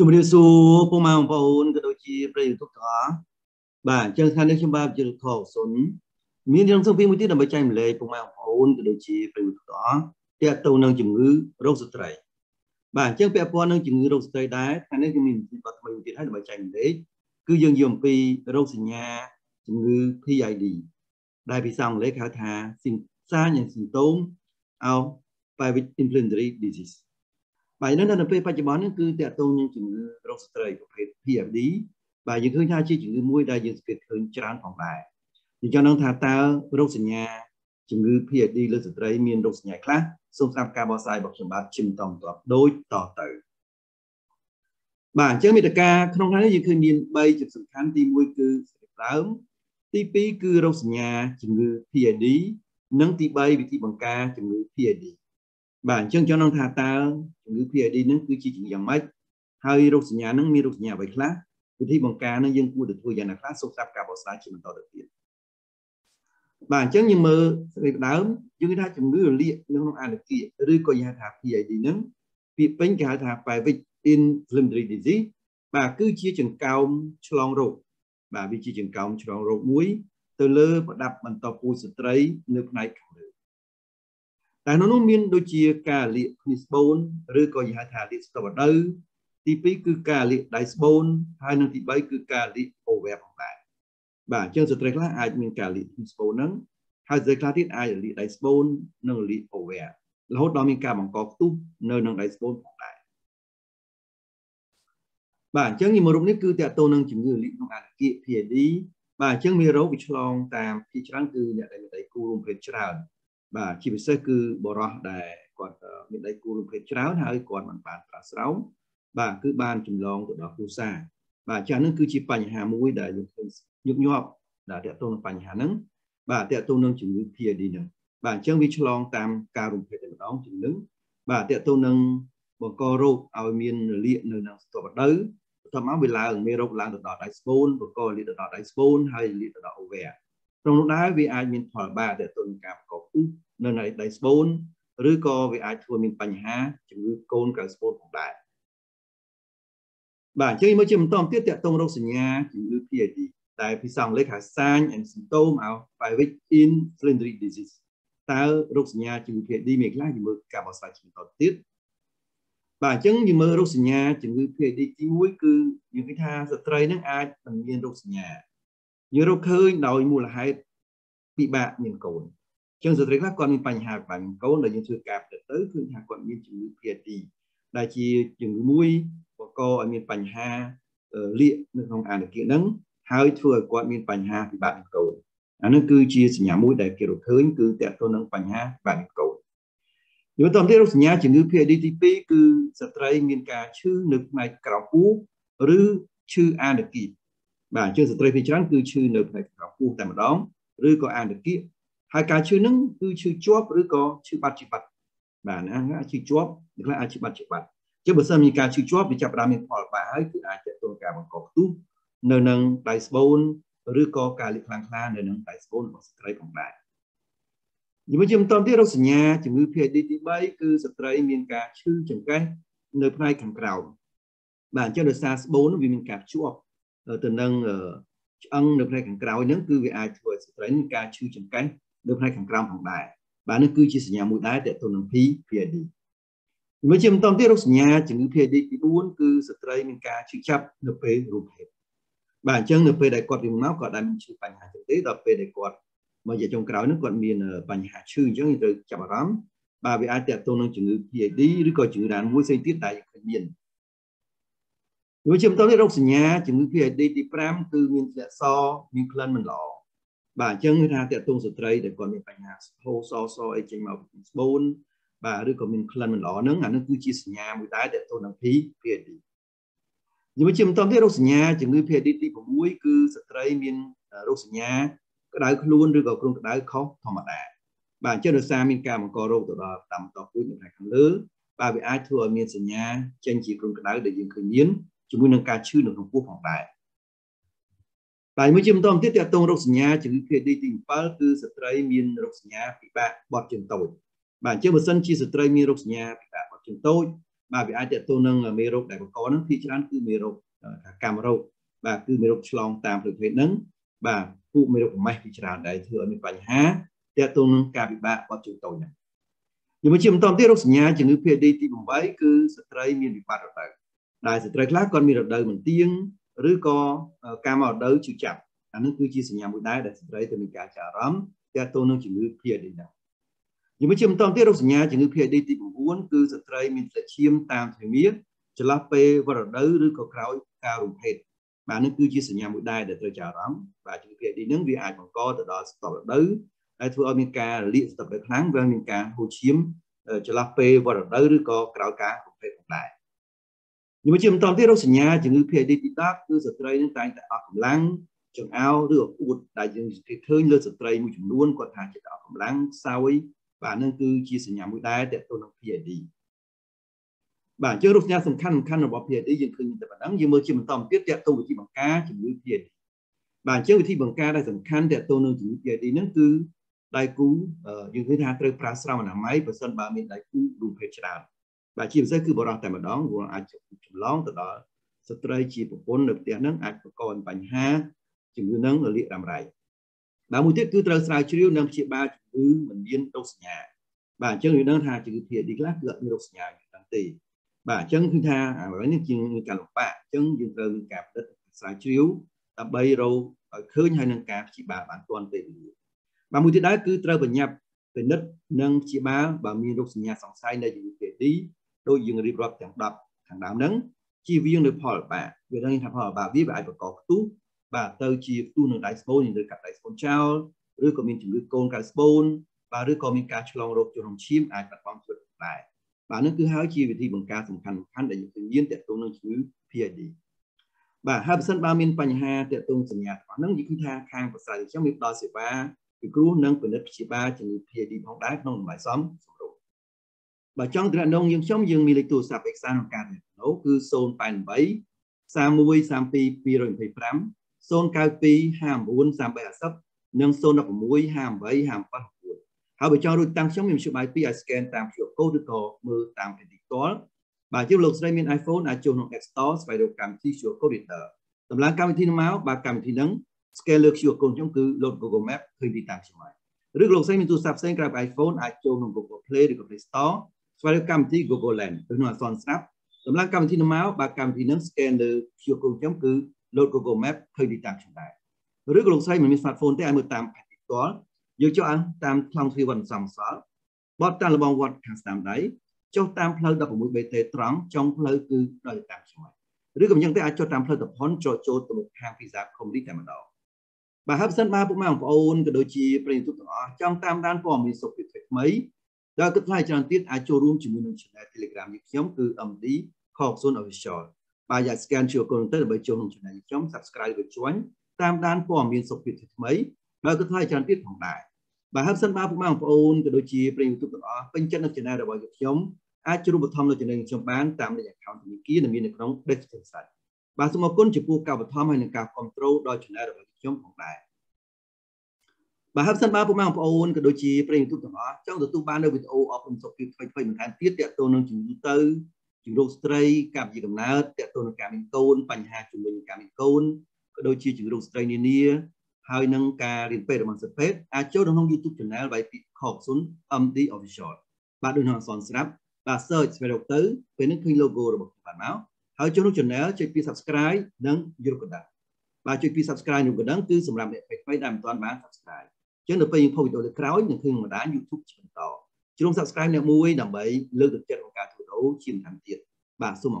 Chúng mình số phong mạo phong cái đôi chi bây thuốc thọ bà chân thanh chúng ba chữ khẩu sốn miền trong sông phi mũi tiết là mấy trăm lệ phong mạo phong cái đôi chi bây thuốc thọ tiệt tàu năng chủng ngữ rốt sụt tẩy bà chân bẹp phong năng chủng ngữ rốt sụt tẩy đá thanh đấy chúng mình bật mình tiết hay là mấy trăm lệ cứ dương dương phi rốt sụt nhà chủng ngữ PID đại vì xong lệ khảo thà xin xa nhận xin tốn ao private inflammatory disease bài nó là về bạch bón cứ tẹt tôn những chữ rốt sợi của PID bài những thứ hai chi chữ mũi đại diện kịch hơn tràn phòng bài thì cho nó thà ta rốt sợi nhà chữ PID lên sợi miền rốt sợi nhà khác xung quanh ca bao sai bọc bạc chìm tòng tọt đối tọt tử bản chất mít ca không nói gì cứ miền bay chụp sừng khán tim mũi cứ sớm ti pi cứ rốt sợi nhà chữ PID nâng ti bay vị ti bằng ca chữ PID bản chân cho nó thà ta ngữ PID nó cứ chỉ dạng mấy hơi rốt nhà nó mi rốt nhà vậy khác vì thế bằng cá nó dân cua được thua dạng là khác sâu sắc cả bộ sai chỉ mình tạo được tiền bản chân nhưng mà người đá chúng ta chừng ngữ liệt nó không ăn được kia rồi coi nhà thà PID nó bị bệnh cả thà private inflammatory disease bà cứ chia chừng cao long rột bà bị chia chừng cao long rột muối từ lơ và đập bằng tàu cua sợi tray nước này tại nó miên đôi chia cà liệt nisbon rồi coi như hai thà liệt tàu đâu thì phí cứ cà liệt disbon hai năm thì bảy cứ cà liệt over lại bà chân sự trách là ai miên cà liệt nisbon nâng hai giới khác thiết ai liệt disbon nâng liệt over là hốt đó miên cà bằng cọc tu nơi nâng disbon lại bà chân như một lúc nít cứ tẹt tô nâng chừng như liệt nông ăn kia thì đi bà chân miêu râu bị chlong tam thì chẳng cứ nhận đại đại cù về chảo bà chỉ biết sơ cứ bỏ ra để còn miền Tây cô phải cháo hay còn bản bản cả sáu bà cứ ban chìm lòng của đó cô xa bà cha nước cứ chỉ bành hà mũi để nhục nhọc đã để tôn bành hà nắng bà để tôn nâng chừng như kia đi nữa bà chân vi chlong tam cao rụng phải để đóng chừng nứng bà để tôn nâng bằng co rô ao miền liệt nơi nào tổ bật đới thầm áo bị lá ở miền rộng làng được đỏ đại spawn bằng co liệt được đỏ đại spawn hay liệt được đỏ về trong lúc đó vì ai miền thọ bà để tôn cảm có nơi này đại spawn rứa co vì ai thua miền bành hà chừng như côn cả spawn của đại bản chơi mới chơi một tôm tiết tiệt tôm đâu sinh nhà chừng như PID tại phía sau lấy cả sang and symptom out private inflammatory disease ta đâu sinh nhà chừng PID miệt lai thì mới cả bảo sai chừng tọt tiết bản chứng như mới đâu sinh nhà chừng như PID chỉ mũi cứ những cái tha sợi dây nước ai thành miền đâu sinh nhà như đâu khơi đầu mùa là hai bị bạc miền cồn chương sự các con mình bành hà bành cấu là những sự cạp để tới phương hà quận miền chữ PID đại chi chừng mũi của cô ở miền bành hà liệt nước không ăn được kỹ năng hai thừa quận miền bành hà thì bạn cầu nó cứ chia nhà mũi đại kiểu khơi cứ tẹt tôi nâng bành hà bạn cầu nếu tầm thế lúc nhà chữ PIDTP cứ sợi dây miền cả chữ nước này cào cú rứ chữ ăn được kỹ bản chương sự dây phía trước cứ chữ nước này cào cú tại một đống rứ có ăn được kỹ hai cái chữ nâng cứ chữ chóp rồi có chữ bát chữ bát bản ăn chữ chóp được là chữ bát chữ bát chứ bữa sau mình cái chữ chóp thì chập ra mình hỏi bà ấy cứ ai chạy tôi cả bằng cọc túp nâng nâng đại spawn rồi có cả lịch lang la nâng nâng đại spawn bằng sợi còn lại nhưng mà chúng tôi tiếp đâu sinh nhà chúng tôi PID thì bay cứ sợi mình cả chữ chừng cái nơi này thằng cào bản cho được sa spawn vì mình cả chóp từ nâng ăn được này thằng cào nâng cứ vì ai thừa sợi mình cả chữ chừng cái được hai thằng cam thằng đại bạn nó cứ chia sẻ nhà mũi đá để tôi nâng phí PID mới chìm tâm tiết lúc nhà chừng PID thì buôn cứ sợi dây mình cá chịu chấp nộp về rụp hết bản chân nộp về đại quạt thì máu quạt đại mình chịu bành hà thực tế đọc về đại quạt mà giờ trong cáo nước quận miền bành hà chưa chứ như từ chập lắm bà bị ai để tôi nâng chừng PID rồi coi chữ đàn mũi xây tiết đại miền mới chìm tâm tiết lúc nhà chừng PID thì pram từ miền sẽ so miền clan mình lọ bà chân người ta tiệt tung sợi dây để còn mình bành hà hô so so ấy trên màu spawn bà đưa còn mình clan mình lỏ nướng nó cứ chia nhà mũi tái để tôi nằm phí PID nhưng mà chìm tâm thế rốt nhà chừng người PID thì cũng mũi cứ sợi dây mình rốt nhà cái đáy luôn đưa vào cái đáy khó thò mặt đà bà chân được xa mình cà một cò râu từ đó tầm tọt cuối những ngày tháng lứa bà bị ai thừa miền sợi nhà tranh chỉ cùng cái đáy để dừng khởi nghiến chúng mình nâng ca chưa được không quốc phòng đại tại mới chìm tôm tiết tiệt tông rốt nhà chừng khi đi tìm phá cứ sợi dây miên rốt nhà bị bạc bọt chừng tội bản chất một sân chi sợi dây miên rốt nhà bị bạc bọt chừng tội bà bị ai chạy tu nâng ở mê rục đại có nâng thị trán cứ mê rục cam rục bà cứ mê rục slong tam được thấy nâng bà cụ mê rục mai thị trán đại thừa mình bành há chạy tu nâng cà bị bà có chịu tội này nhưng mà chìm tâm tiết rục nhà chỉ người PID thì mình bấy cứ stray miền bị phạt rồi đấy đại stray khác còn miền đời mình tiếng rứa co cam ở đời chịu chậm anh cứ chia sẻ nhà một đáy đại stray thì mình cả trả rắm chạy tu nâng chỉ người PID nào nhưng mà chìm tâm tiết rục nhà chỉ người PID thì mình muốn cứ stray mình sẽ chiêm tam thời miết cho lá pe và rồi đấy rứa co khâu cao rụng hết mà anh cứ chia sẻ nhà một đáy để tôi trả rắm và chỉ PID nâng vì ai còn co từ đó tập đấy ai thua America lịa tập đại kháng với America hồ chiếm cho là P và ở đây có cáo cá cũng phải cũng lại nhưng mà chiếm toàn tiết đâu sinh nhà chỉ người PID đi đáp cứ giờ đây những cái tại ở lăng trường ao được ụt đại dương thì thơi lơ giờ đây mình luôn còn hàng chỉ ở lăng sao ấy và nên cứ chia sẻ nhà mũi đá để tôi làm PID bản chất lúc nhà sầm khăn là bỏ PID dừng khơi tại bản nhưng mà chiếm toàn tiết đẹp tôi chỉ bằng cá chỉ người PID bản chất thì bằng cá đại sầm khăn đẹp tôi nên chỉ người PID nên cứ đại cú những thứ hai từ Prasra mà nằm máy và sân ba miền đại cú đủ hết tràn và chỉ giới cứ bảo rằng tại mà đó của anh chụp lóng từ đó stray chỉ một con được tiền nâng anh của con bánh ha chỉ như nâng ở lịa làm rải và mục tiêu cứ từ Prasra chiều năm triệu ba cứ mình biến đâu nhà bản chân như nâng tha chỉ thiệt đi lát lợn như đâu nhà tăng tỷ bản chân thứ tha à với những chuyện cả lục bạ chân dừng từ cạp đất Prasra chiều tập bay râu khơi hai nâng cạp chỉ bà bản toàn về và mùi thứ đó cứ trở về nhập về nứt nâng chị ba và miền rục nhà sòng sai này dùng để đi đôi dương rịp rập chẳng đập thằng đám nấng chi viên được hỏi bà về đang học hỏi bà biết bà và có tú bà tơ chi tu nâng đại spon thì được cặp đại spon trao rồi còn mình chỉ được con cả spon và rồi còn mình cả chlong rục cho hồng chim ai đặt bom chuột lại bà nó cứ háo chi về thì bằng ca sủng khăn để những nhiên để tu nâng chữ PID bà hai sân ba miền pành hà để tu sủng nhà và nâng những thứ tha khang và sai trong việc đo sửa ba cái cứu nâng của đất chỉ ba chỉ PID phong đá nông bãi xóm và trong thời nông dân sống dân mi lịch tu sạp exan can nấu cứ zone pan bảy sam muối sam pi pi rồi phải phám zone cao pi hàm bốn sam bảy sấp nâng zone đập muối hàm bảy hàm phân bốn hào bị cho đôi tăng sống dân sự bài pi scan tam triệu câu được cò mưa tam phải địch có bà chiêu lục đây miền iPhone iPhone hoặc App Store phải được cảm thi triệu câu điện tử tầm lá cam thì máu bà cảm thì nắng scan lược sửa cồn trong cứ lột Google Maps hơi đi tạm trở lại. Rước lột xe mình tu sạp xe gặp iPhone, iPhone hoặc Google Play để có Play Store. Sau đó cầm thì Google Lens, rồi nói son snap. Tấm lá cầm thì nó máu, bà cầm thì nó scan lược sửa cồn trong cứ lột Google Maps hơi đi tạm trở lại. Rước lột xe mình smartphone tới ai mới tạm phải có. Giờ cho anh tạm trong khi vận sòng sỡ. Bót tạm là bằng quạt hàng tạm đấy. Cho tạm plug đập một bề tề trắng trong plug cứ đợi tạm trở lại. Rước cầm những cái ai cho tạm plug tập hón cho từ một hàng pizza không đi tạm mà đó. Bà hấp dẫn ba bố mẹ của ông cái đôi chi bên tụt trong tam đan của mình sụp tuyệt mấy đã cất lại trang tiết ai cho room chỉ muốn channel Telegram những nhóm từ ẩm lý khóc zone official bà giải scan chiều còn tới bởi chiều hôm channel nhóm subscribe với chuối tam đan của mình sụp tuyệt mấy đã cất lại trang tiết phòng đại bà hấp dẫn ba bố mẹ của ông cái đôi chi bên tụt bên chân channel là bởi nhóm ai cho room một thom là channel trong bán tạm để account những kia là mình được đóng để thực sản bà số một con chỉ buộc cả một thom hay là cả control đôi channel là bởi nhóm phòng đại bà hấp dẫn ba bố mẹ của ông cái đôi chi bên YouTube đó trong từ tu ban đầu video ở phần sau khi phải một tháng tiết tiệt tôn nâng chữ tư chữ đô stray cảm gì cảm nào tiệt tôn cảm mình tôn bành hà chúng mình cảm mình tôn cái đôi chi chữ đô stray nia hai nâng ca liên phê để bằng sự phép à cho đồng hông YouTube channel bài bị khóc xuống âm đi official bà đừng hoàn toàn snap bà search về đầu tư về những khi logo được một bản máu hãy cho nó channel check pi subscribe nâng youtube đó bà check pi subscribe nâng cái đăng ký sủng làm để phải làm toàn bán subscribe chứ nó phải phô độ được khói những khi mà đã YouTube chỉnh tỏ chứ không subscribe nè mua đầm bấy lương được chân của cả thủ đấu chiến thắng tiệt bà số 1